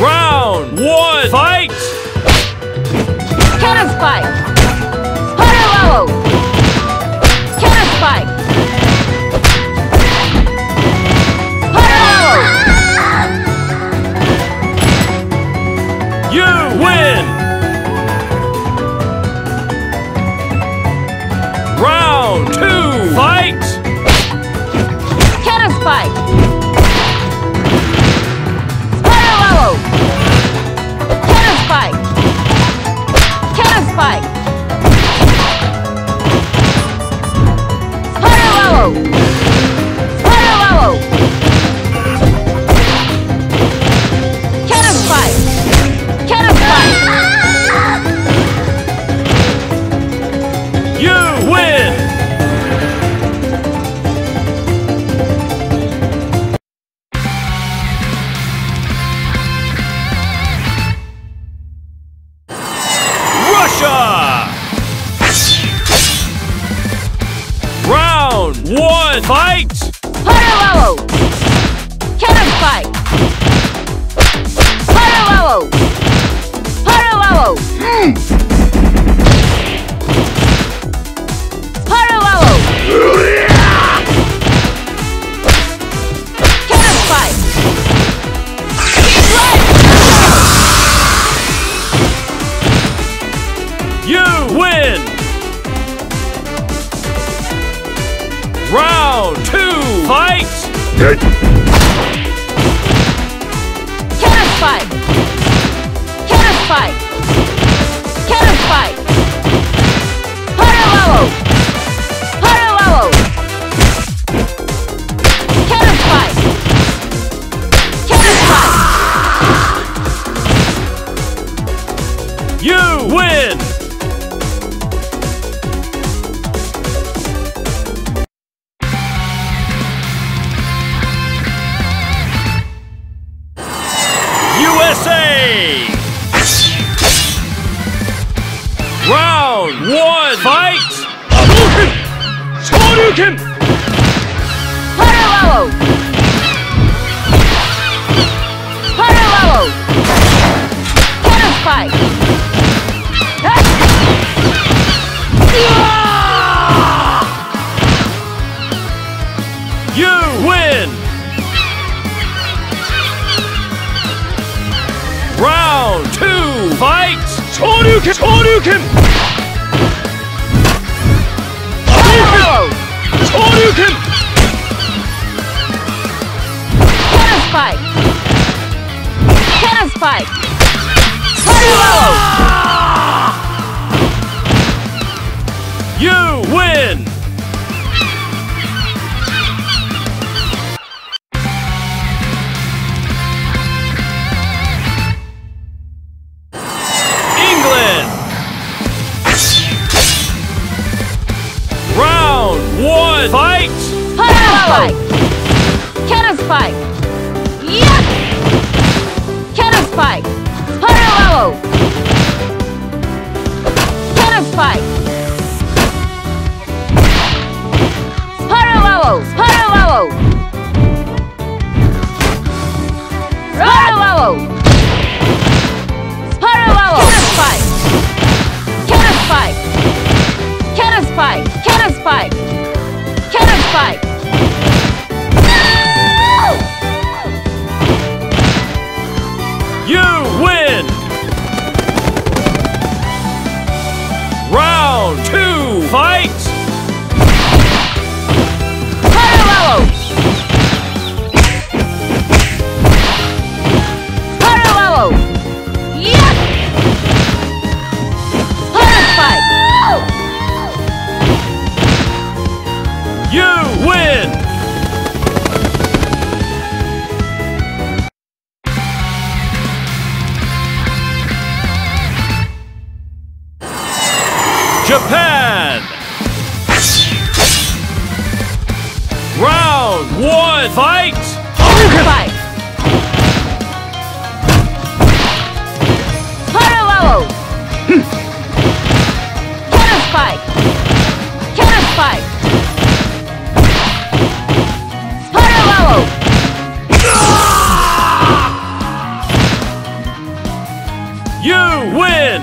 Round one, fight! Cannon Spike! Horror! Cannon Spike! Horror! You win! Round two, fight! Cannon Spike! Spike! Round one, fight! Horror! Cannon Spike! Horror! Horror! Horror! Cannon Spike! You win! Round two, fight! Cannon Spike! Cannon Spike! Cannon Spike! Horror! Horror! Cannon Spike! Cannon Spike! You win! Round one, fight! Hadouken! Horror! Horror! Cannon Spike! You win! Round two, fight! Hadouken! Hadouken! Cannon Spike! Cannon Spike! Horror! You win! Fight! Cannon Spike! Cannon Spike! Yes! Cannon Spike! Horror! Cannon Spike! Horror! Horror! Horror! Horror! Cannon Spike! Cannon Spike! Cannon Spike! Cannon Spike! Fight! No! You win! Round two, fight! Horror! Horror! Yes! Horror fight! You win! Japan! Round one, fight! Fight! Parallel! Cannon Spike! Cannon Spike! Parallel! You win!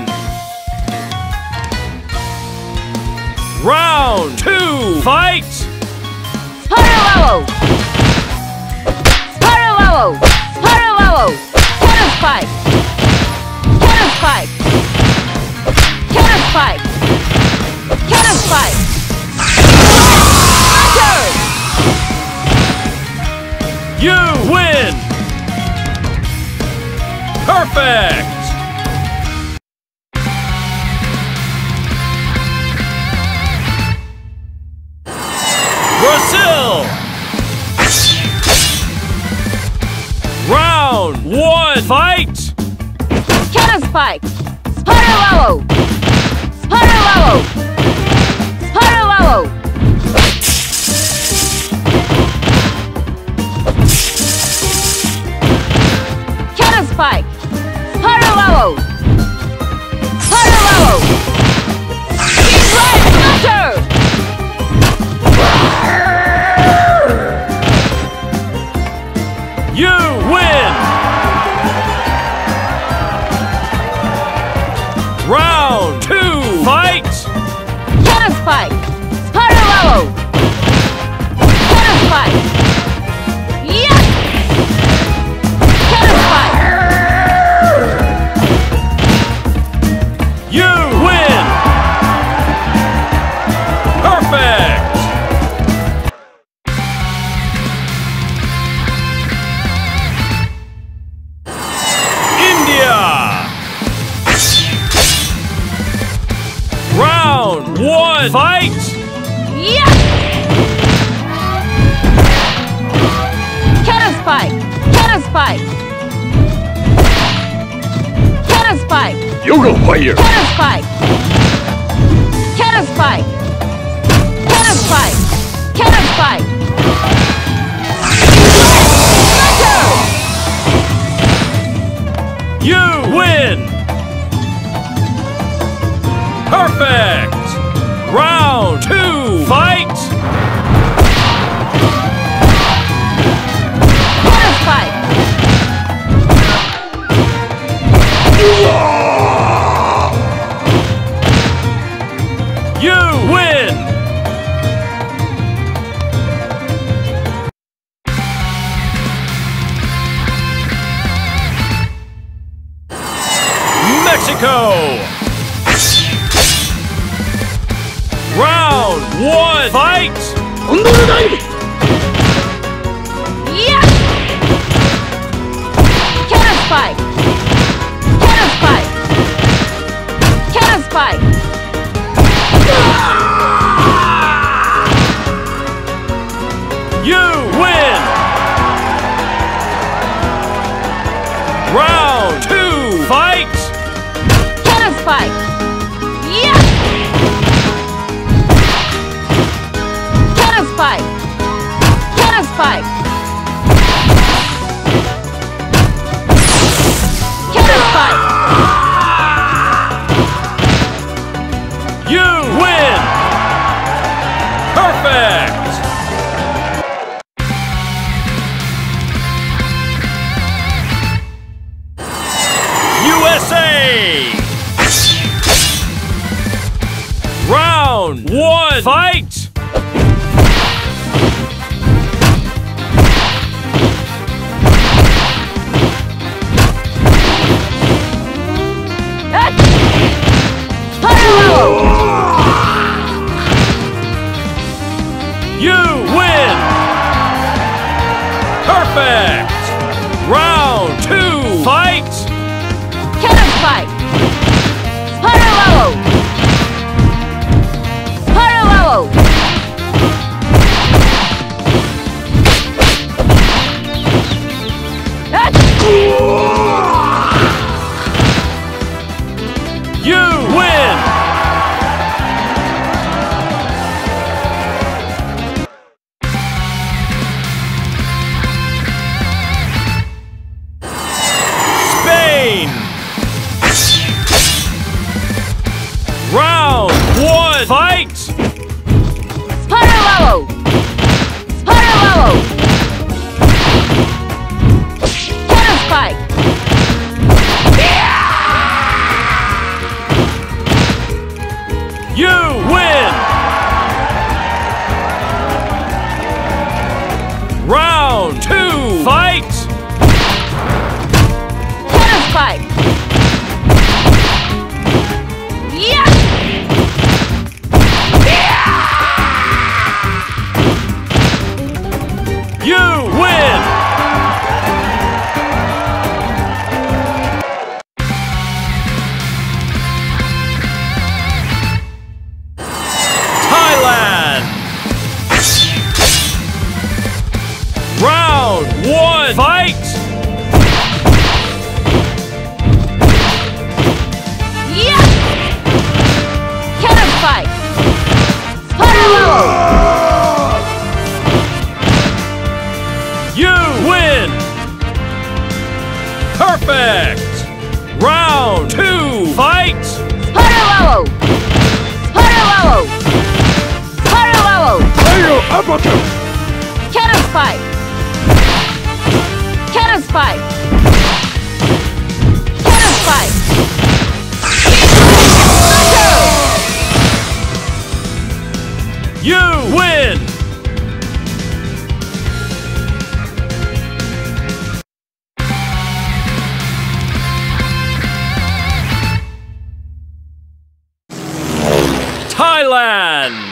Round two, fight! Parallel! Parallel! Parallel! Cannon Spike! Cannon Spike! Cannon Spike! Cannon Spike! Hunter! You win! Perfect! Brazil! Round one, fight! Cannon Spike! Parallel! Parallel! Parallel! Cannon Spike! Parallel! Parallel! Strike Hunter! You win! Round two, fight! Cannon Spike! Parallel! Cannon Spike! Yes! Cannon Spike! You win! Perfect! One, fight! Yeah! Cannon Spike! Cannon Spike! Cannon Spike! You're a fire! Cannon Spike! Cannon Spike! Cannon Spike! Cannon Spike! You win! Perfect! Round two, fight! Cannon Spike! You win! Mexico! Round one, fight! Yeah! Cannon Spike! Cannon Spike! Cannon Spike! You win! Round two, fight! Cannon Spike! Cannon Spike! Cannon Spike! Cannon Spike! You win! Perfect! USA! Round one, fight! You win! Perfect! Round two, fight! Cannon Spike! Parallel! Parallel! Cannon! Fight! Parallelo! Parallelo! Cannon Spike! Yeah! You win! Round 2! Fight! Cannon Spike! Perfect! Round 2! Fight! Parallelo! Parallelo! Parallelo! Ayo, uppercut! Cannon Spike! Cannon Spike! Cannon Spike! You win! Thailand!